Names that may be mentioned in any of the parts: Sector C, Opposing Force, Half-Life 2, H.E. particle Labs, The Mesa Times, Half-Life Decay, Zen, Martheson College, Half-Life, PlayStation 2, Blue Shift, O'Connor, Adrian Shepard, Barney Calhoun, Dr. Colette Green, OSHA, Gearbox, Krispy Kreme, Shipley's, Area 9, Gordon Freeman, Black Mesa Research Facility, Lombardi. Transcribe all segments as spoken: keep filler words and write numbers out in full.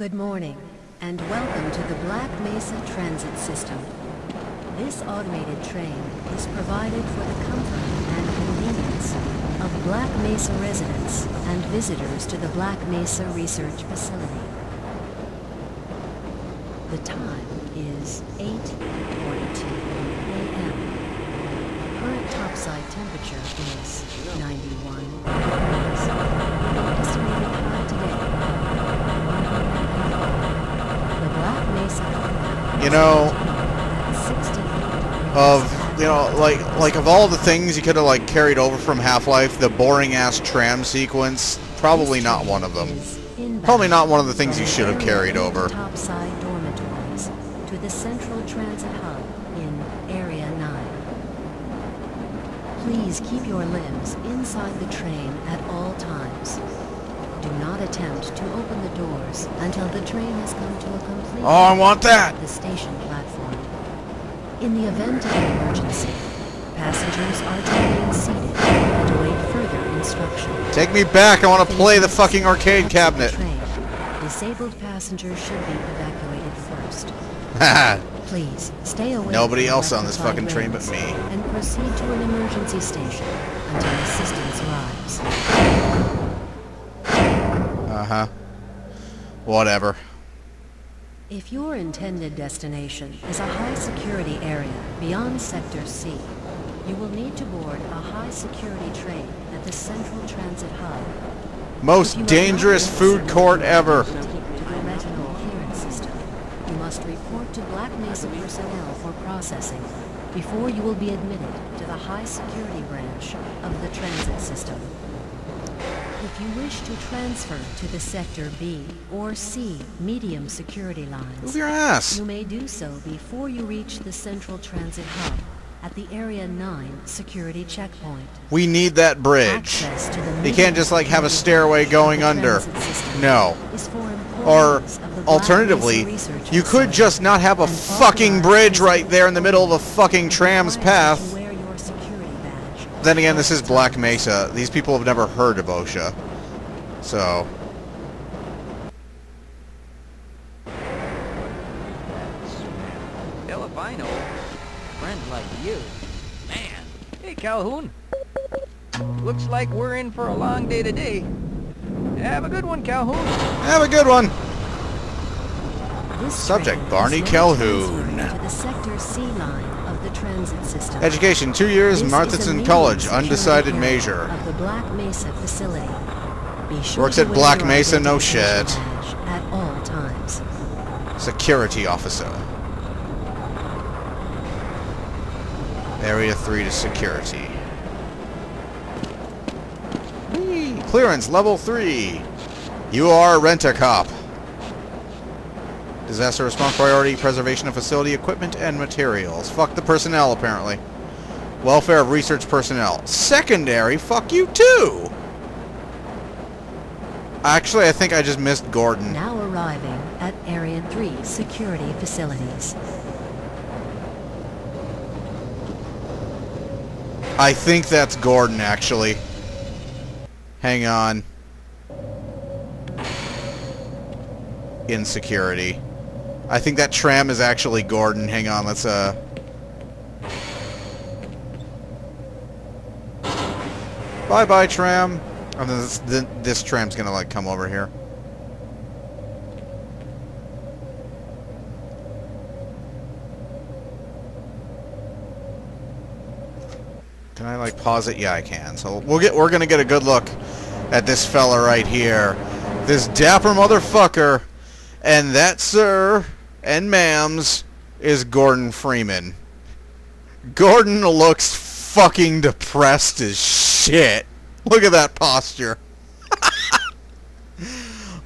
Good morning, and welcome to the Black Mesa Transit System. This automated train is provided for the comfort and convenience of Black Mesa residents and visitors to the Black Mesa Research Facility. The time is eight forty-two a m Current topside temperature is ninety-one degrees. Estimated high today. The Black Mesa. You know, of you know, like like of all the things you could have like carried over from Half-Life, the boring ass tram sequence, probably not one of them. Probably not one of the things you should have carried over. Topside dormitories to the central transit hub in Area nine. Please keep your limbs inside the train at all times. Do not attempt to open the doors until the train has come to a complete... Oh, I want that! ...the station platform. In the event of an emergency, passengers are to be seated and await further instruction. Take me back! I want to play the fucking arcade cabinet! Disabled passengers should be evacuated first. Please stay away. Nobody else on this fucking train but me. And proceed to an emergency station until assistance arrives. Uh huh. Whatever. If your intended destination is a high security area beyond Sector C, you will need to board a high security train at the Central Transit Hub. Most dangerous food court ever. To the retinal clearance system, you must report to Black Mesa personnel for processing before you will be admitted to the high security branch of the transit system. If you wish to transfer to the Sector B or C medium security lines, move your ass. You may do so before you reach the Central Transit Hub at the Area nine security checkpoint. We need that bridge. You can't just like have a stairway going under. No. Or alternatively, you could just not have a fucking bridge right there in the middle of a fucking tram's path. Then again, this is Black Mesa. These people have never heard of OSHA. So... hell if I know. Friend like you. Man. Hey, Calhoun. Looks like we're in for a long day today. Have a good one, Calhoun. Have a good one. This subject, Barney Calhoun. To the Sector C line of the transit system. Education, two years, Martheson College, undecided major. Of the Black Mesa facility. Be sure works at Black Mesa, no shit. At all times. Security officer. Area three to security. Whee! Clearance level three. You are Rent-A-Cop. Disaster response priority, preservation of facility equipment and materials. Fuck the personnel, apparently. Welfare of research personnel. Secondary, fuck you too! Actually, I think I just missed Gordon. Now arriving at Area three security facilities. I think that's Gordon, actually. Hang on. Insecurity. I think that tram is actually Gordon. Hang on, let's, uh... bye-bye, tram. I mean, this, this tram's gonna, like, come over here. Can I like pause it? Yeah, I can. So we'll get we're gonna get a good look at this fella right here, this dapper motherfucker, and that, sir and ma'ams, is Gordon Freeman. Gordon looks fucking depressed as shit. Look at that posture.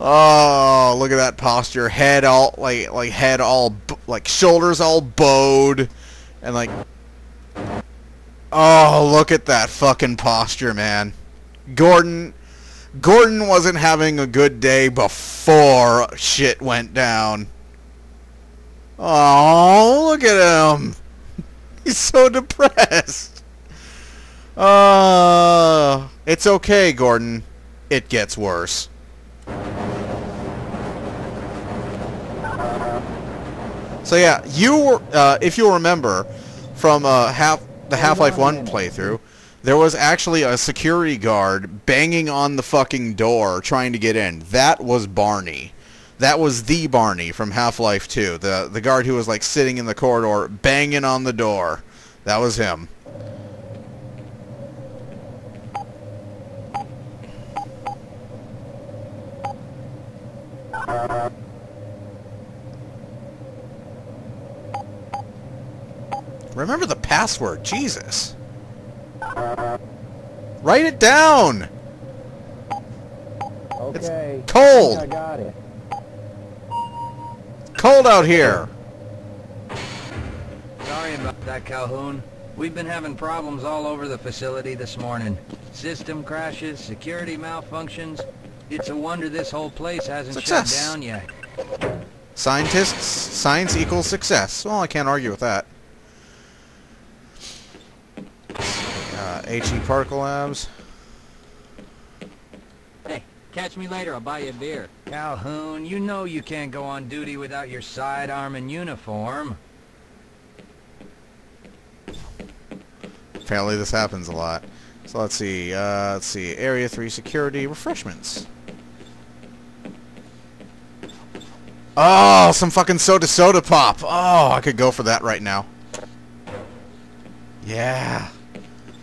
Oh, look at that posture. Head all like like head all like shoulders all bowed, and like. Oh, look at that fucking posture, man. Gordon, Gordon wasn't having a good day before shit went down. Oh, look at him. He's so depressed. Uh, it's okay, Gordon. It gets worse. So yeah, you were, uh, if you'll remember from uh, half the Half-Life one playthrough, there was actually a security guard banging on the fucking door trying to get in. That was Barney. That was the Barney from Half-Life two. The the guard who was like sitting in the corridor banging on the door. That was him. Remember the password, Jesus. Write it down. Okay. It's cold. I got it. Cold out here. Sorry about that, Calhoun. We've been having problems all over the facility this morning. System crashes, security malfunctions. It's a wonder this whole place hasn't success. shut down yet. Scientists, science equals success. Well, I can't argue with that. Uh, H E Particle Labs. Hey, catch me later. I'll buy you a beer. Calhoun, you know you can't go on duty without your sidearm and uniform. Apparently this happens a lot. So let's see. Uh, let's see. Area three security refreshments. Oh, some fucking soda soda pop. Oh, I could go for that right now. Yeah.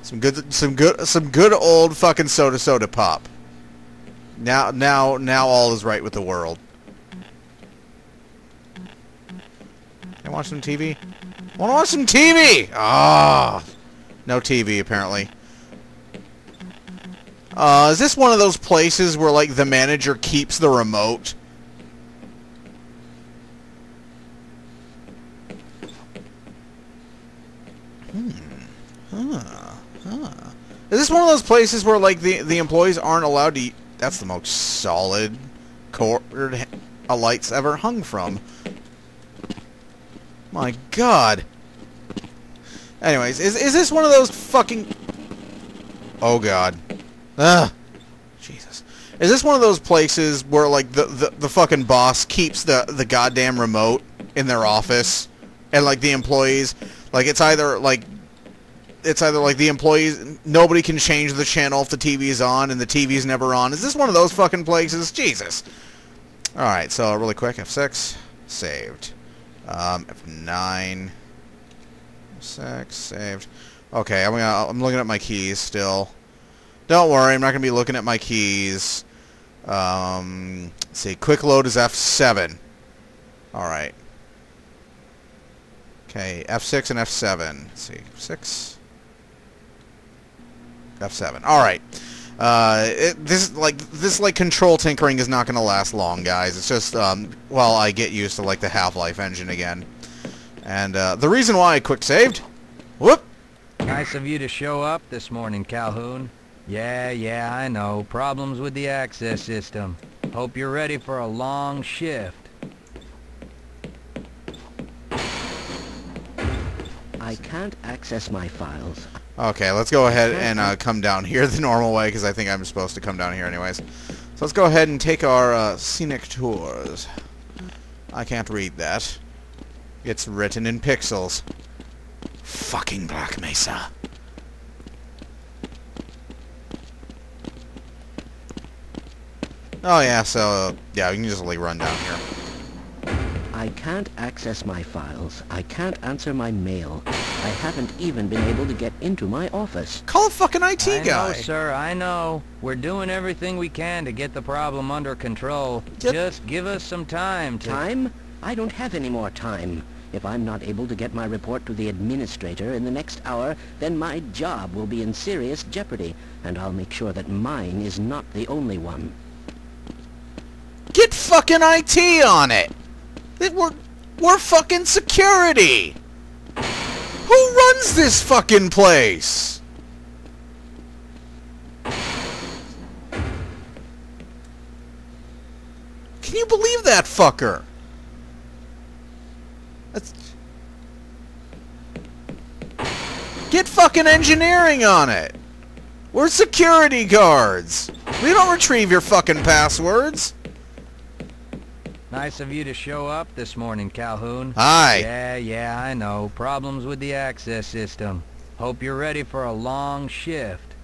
Some good, some good, some good old fucking soda soda pop. Now, now, now, all is right with the world. Can I watch some T V? Want to watch some T V? Ah, oh, no T V apparently. Uh, is this one of those places where like the manager keeps the remote? Hmm. Huh. Huh. Is this one of those places where, like, the, the employees aren't allowed to eat? That's the most solid cord a light's ever hung from. My God. Anyways, is, is this one of those fucking... Oh, God. Ugh. Jesus. Is this one of those places where, like, the, the, the fucking boss keeps the, the goddamn remote in their office? And, like, the employees... Like, it's either, like... It's either like the employees, nobody can change the channel if the T V's on, and the T V's never on. Is this one of those fucking places? Jesus. Alright, so really quick, F six, saved. Um, F nine, F six, saved. Okay, I'm, gonna, I'm looking at my keys still. Don't worry, I'm not going to be looking at my keys. Um, let's see, quick load is F seven. Alright. Okay, F six and F seven. Let's see, F six... F seven. All right. Uh, it, this like this like control tinkering is not going to last long, guys. It's just um, well, I get used to like the Half-Life engine again, and uh, the reason why I quick saved. Whoop. Nice of you to show up this morning, Calhoun. Yeah, yeah, I know. Problems with the access system. Hope you're ready for a long shift. I can't access my files. Okay, let's go ahead and uh, come down here the normal way, because I think I'm supposed to come down here anyways. So let's go ahead and take our uh, scenic tours. I can't read that. It's written in pixels. Fucking Black Mesa. Oh yeah, so, yeah, you can just like run down here. I can't access my files. I can't answer my mail. I haven't even been able to get into my office. Call a fucking I T guy. I know, sir, I know. We're doing everything we can to get the problem under control. Yep. Just give us some time to... Time? I don't have any more time. If I'm not able to get my report to the administrator in the next hour, then my job will be in serious jeopardy, and I'll make sure that mine is not the only one. Get fucking I T on it! We're, we're fucking security! Who runs this fucking place? Can you believe that fucker? That's... Get fucking engineering on it! We're security guards! We don't retrieve your fucking passwords! Nice of you to show up this morning, Calhoun. Hi. Yeah, yeah, I know. Problems with the access system. Hope you're ready for a long shift.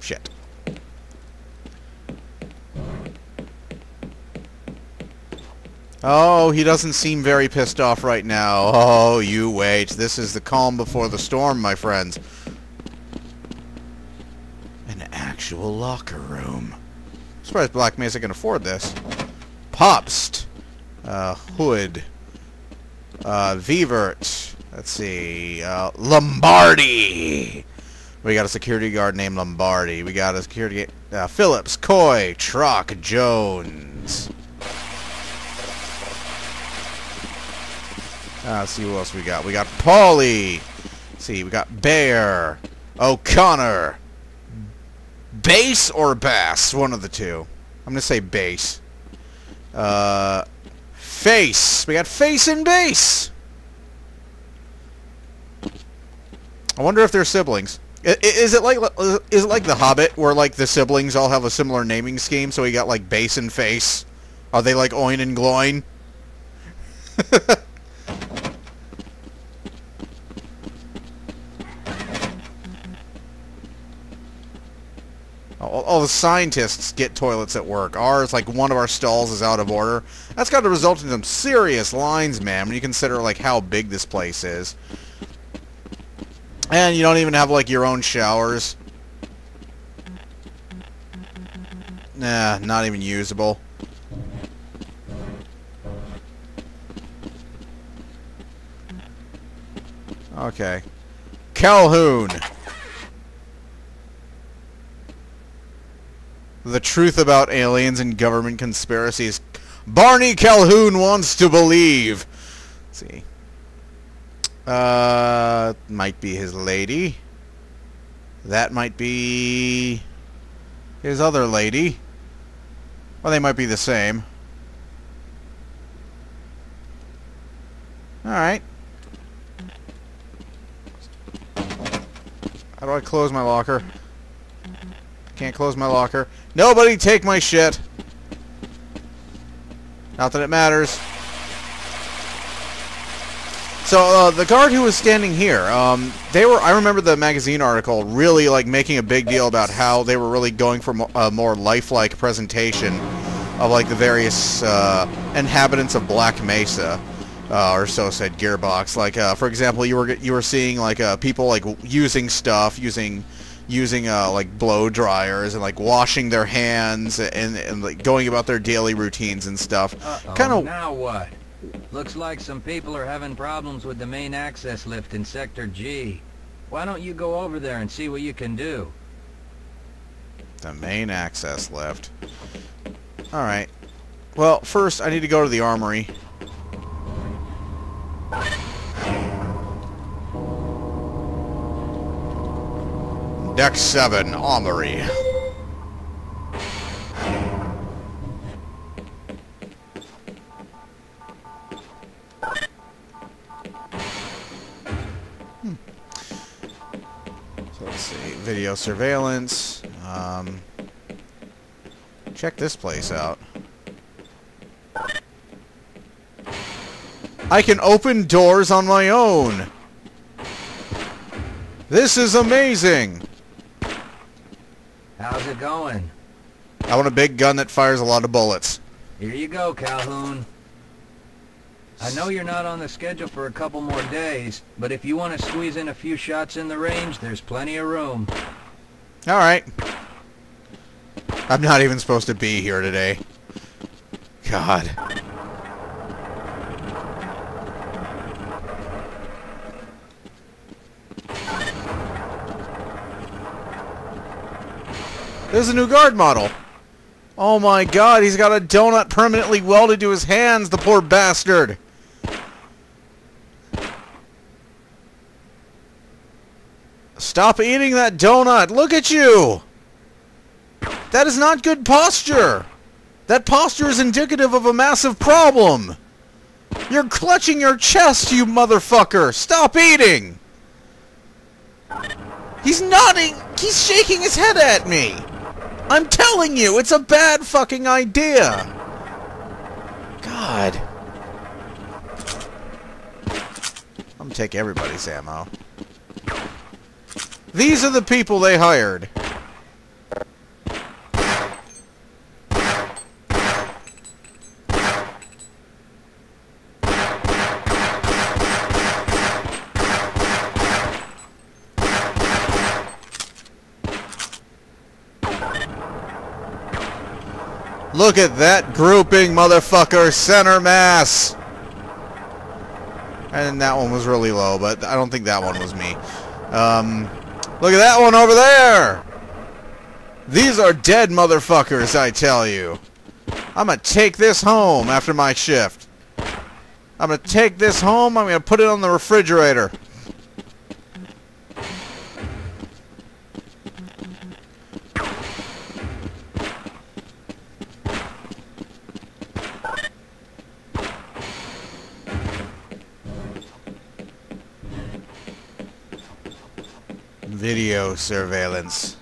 Shit. Oh, he doesn't seem very pissed off right now. Oh, you wait. This is the calm before the storm, my friends. An actual locker room. I'm surprised Black Mesa can afford this. Popst. Uh, Hood. Uh, Vevert. Let's see. Uh, Lombardi. We got a security guard named Lombardi. We got a security... Uh, Phillips, Coy, Trock, Jones. Uh, let's see who else we got. We got Paulie. Let's see, we got Bear, O'Connor, Bass or Bass, one of the two. I'm gonna say Bass. Uh, Face. We got Face and Bass. I wonder if they're siblings. I, is it like is it like The Hobbit, where like the siblings all have a similar naming scheme? So we got like Bass and Face. Are they like Oin and Gloin? All the scientists get toilets at work. Ours, like one of our stalls is out of order. That's got to result in some serious lines, man, when you consider like how big this place is. And you don't even have like your own showers. Nah, not even usable. Okay. Calhoun. The truth about aliens and government conspiracies. Barney Calhoun wants to believe. Let's see. Uh, might be his lady. That might be his other lady. Well, they might be the same. All right. How do I close my locker? Can't close my locker. Nobody take my shit. Not that it matters. So uh, the guard who was standing here, um, they were. I remember the magazine article really like making a big deal about how they were really going for mo a more lifelike presentation of like the various uh, inhabitants of Black Mesa, uh, or so said Gearbox. Like uh, for example, you were you were seeing like uh, people like using stuff, using. using uh, like blow dryers and like washing their hands and, and, and like going about their daily routines and stuff. Uh-oh, kind of. Now what? Looks like some people are having problems with the main access lift in Sector G. Why don't you go over there and see what you can do? The main access lift. All right. Well, first I need to go to the armory. Deck seven, Armory. Hmm. So let's see. Video surveillance. Um, check this place out. I can open doors on my own. This is amazing. How's it going? I want a big gun that fires a lot of bullets. Here you go, Calhoun. I know you're not on the schedule for a couple more days, but if you want to squeeze in a few shots in the range, there's plenty of room. Alright. I'm not even supposed to be here today. God. There's a new guard model. Oh my god, he's got a donut permanently welded to his hands, the poor bastard. Stop eating that donut. Look at you. That is not good posture. That posture is indicative of a massive problem. You're clutching your chest, you motherfucker. Stop eating. He's nodding! He's shaking his head at me! I'm telling you, it's a bad fucking idea! God. I'm gonna take everybody's ammo. These are the people they hired. Look at that grouping, motherfucker! Center mass! And that one was really low, but I don't think that one was me. Um, look at that one over there! These are dead motherfuckers, I tell you. I'm gonna take this home after my shift. I'm gonna take this home, I'm gonna put it on the refrigerator. Video surveillance.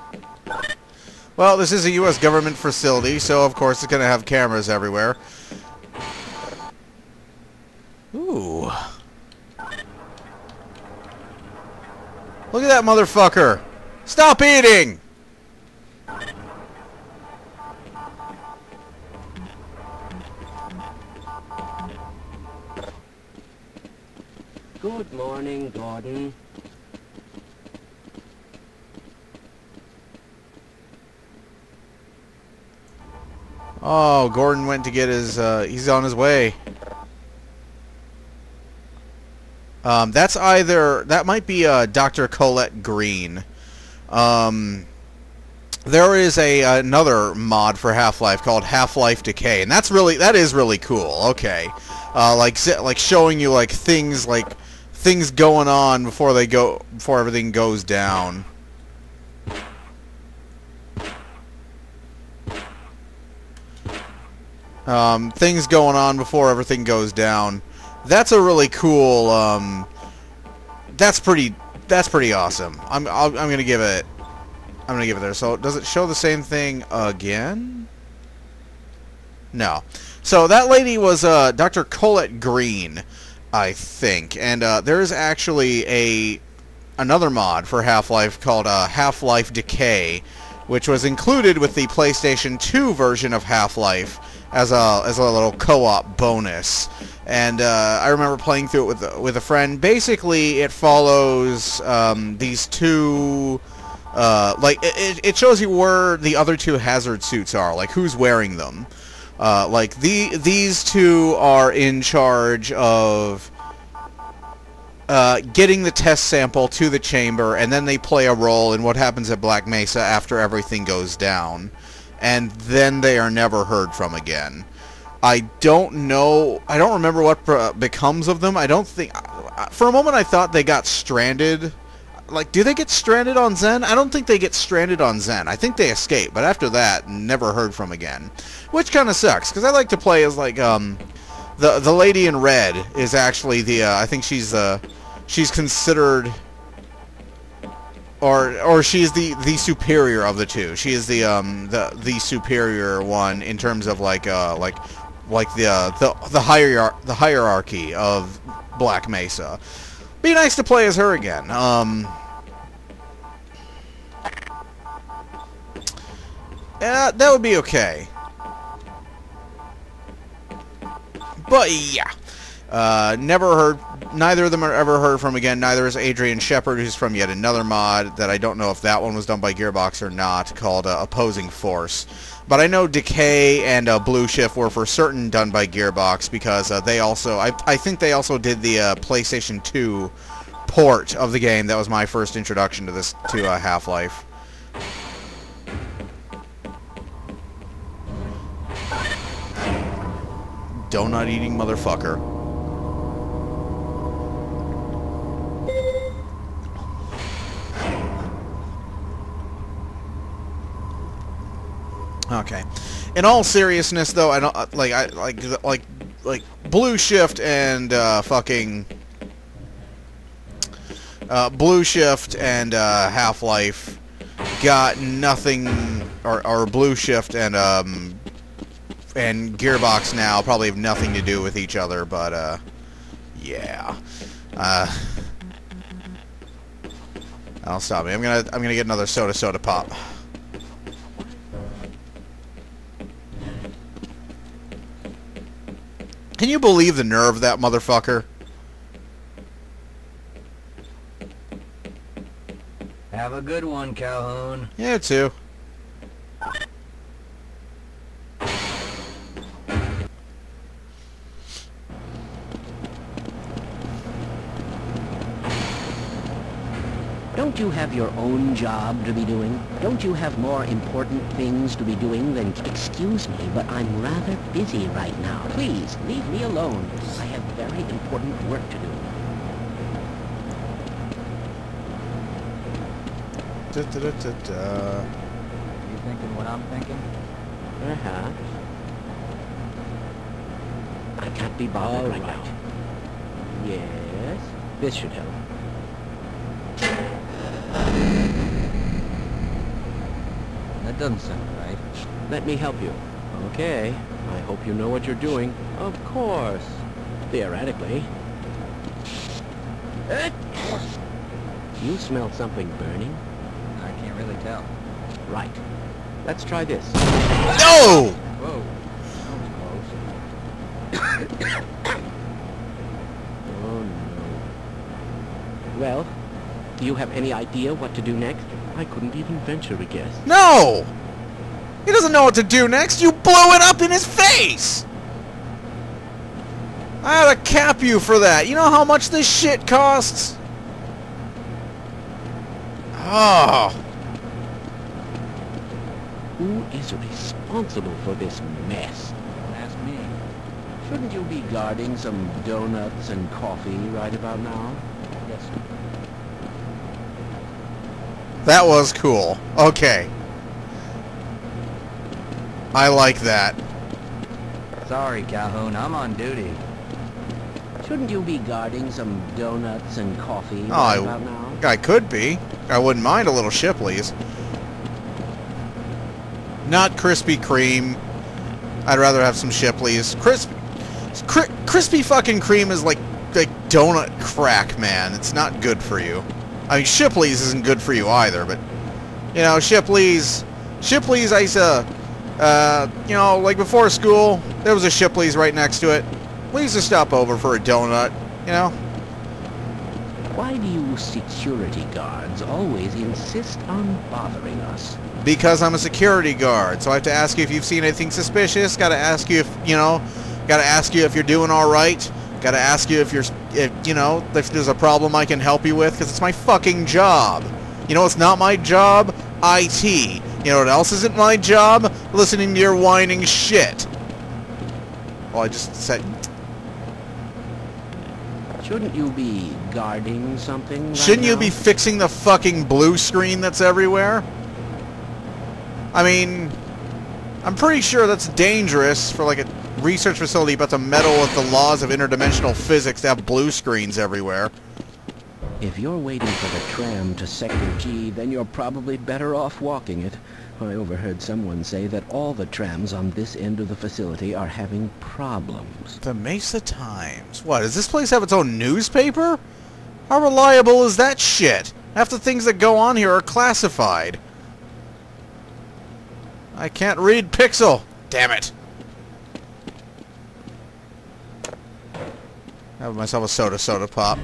Well, this is a U S government facility, so of course it's going to have cameras everywhere. Ooh. Look at that motherfucker! Stop eating! Good morning, Gordon. Oh, Gordon went to get his, uh, he's on his way. Um, that's either, that might be, uh, Doctor Colette Green. Um, there is a, another mod for Half-Life called Half-Life Decay, and that's really, that is really cool, okay. Uh, like, like showing you, like, things, like, things going on before they go, before everything goes down. Um, things going on before everything goes down. That's a really cool, um, that's pretty, that's pretty awesome. I'm, I'll, I'm gonna give it, I'm gonna give it there. So, does it show the same thing again? No. So, that lady was, uh, Doctor Colette Green, I think. And, uh, there is actually a, another mod for Half-Life called, uh, Half-Life Decay, which was included with the PlayStation two version of Half-Life, as a as a little co-op bonus, and uh, I remember playing through it with a, with a friend. Basically, it follows um, these two, uh, like it it shows you where the other two hazard suits are, like who's wearing them. Uh, like the these two are in charge of uh, getting the test sample to the chamber, and then they play a role in what happens at Black Mesa after everything goes down. And then they are never heard from again. I don't know... I don't remember what becomes of them. I don't think... For a moment I thought they got stranded. Like, do they get stranded on Zen? I don't think they get stranded on Zen. I think they escape, but after that, never heard from again. Which kind of sucks, because I like to play as, like, um... The, the lady in red is actually the, uh... I think she's, uh... she's considered... Or, or she's the the superior of the two. She is the um the the superior one in terms of like uh like like the uh, the the hierarchy the hierarchy of Black Mesa. Be nice to play as her again. Um. Yeah, that would be okay. But yeah. Uh, never heard, neither of them are ever heard from again. Neither is Adrian Shepard, who's from yet another mod that I don't know if that one was done by Gearbox or not, called uh, Opposing Force. But I know Decay and uh, Blue Shift were for certain done by Gearbox because uh, they also, I, I think they also did the uh, PlayStation two port of the game. That was my first introduction to this, to uh, Half-Life. Donut eating motherfucker. Okay. In all seriousness, though, I don't like I like like like Blue Shift and uh, fucking Uh, Blue Shift and uh, Half-Life got nothing, or, or Blue Shift and um, and Gearbox now probably have nothing to do with each other, but uh, yeah. Uh, I'll stop me. I'm gonna I'm gonna get another soda soda pop. Can you believe the nerve of that motherfucker? Have a good one, Calhoun. Yeah, too. Don't you have your own job to be doing? Don't you have more important things to be doing than... Excuse me, but I'm rather busy right now. Please, leave me alone. I have very important work to do. Da, da, da, da, da. You thinking what I'm thinking? Uh-huh. I can't be bothered right, right now. Yes? This should help. That doesn't sound right. Let me help you. Okay. I hope you know what you're doing. Of course. Theoretically. Uh, you smell something burning? Really tell. Right. Let's try this. No! Whoa. That was close. Oh, no. Well, do you have any idea what to do next? I couldn't even venture a guess. No! He doesn't know what to do next. You blew it up in his face! I ought to cap you for that. You know how much this shit costs? Oh... Who is responsible for this mess? Don't ask me. Shouldn't you be guarding some donuts and coffee right about now? Yes, sir. That was cool. Okay. I like that. Sorry, Calhoun. I'm on duty. Shouldn't you be guarding some donuts and coffee oh, right I, about now? I could be. I wouldn't mind a little Shipley's. Not Krispy Kreme. I'd rather have some Shipley's. Crispy, cri Krispy fucking Kreme is like like donut crack, man. It's not good for you. I mean, Shipley's isn't good for you either, but you know, Shipley's. Shipley's, I used to, uh, you know, like before school, there was a Shipley's right next to it. We used to stop over for a donut, you know. Why do you security guards always insist on bothering us? Because I'm a security guard, so I have to ask you if you've seen anything suspicious. Got to ask you if you know. Got to ask you if you're doing all right. Got to ask you if you're, if, you know, if there's a problem I can help you with. Because it's my fucking job. You know, it's not my job. I T. You know what else isn't my job? Listening to your whining shit. Well, I just said. Shouldn't you be guarding something? Right Shouldn't now? you be fixing the fucking blue screen that's everywhere? I mean, I'm pretty sure that's dangerous for like a research facility about to meddle with the laws of interdimensional physics to have blue screens everywhere. If you're waiting for the tram to Sector G, then you're probably better off walking it. I overheard someone say that all the trams on this end of the facility are having problems. The Mesa Times. What, does this place have its own newspaper? How reliable is that shit? Half the things that go on here are classified. I can't read Pixel. Damn it. Have myself a soda soda pop.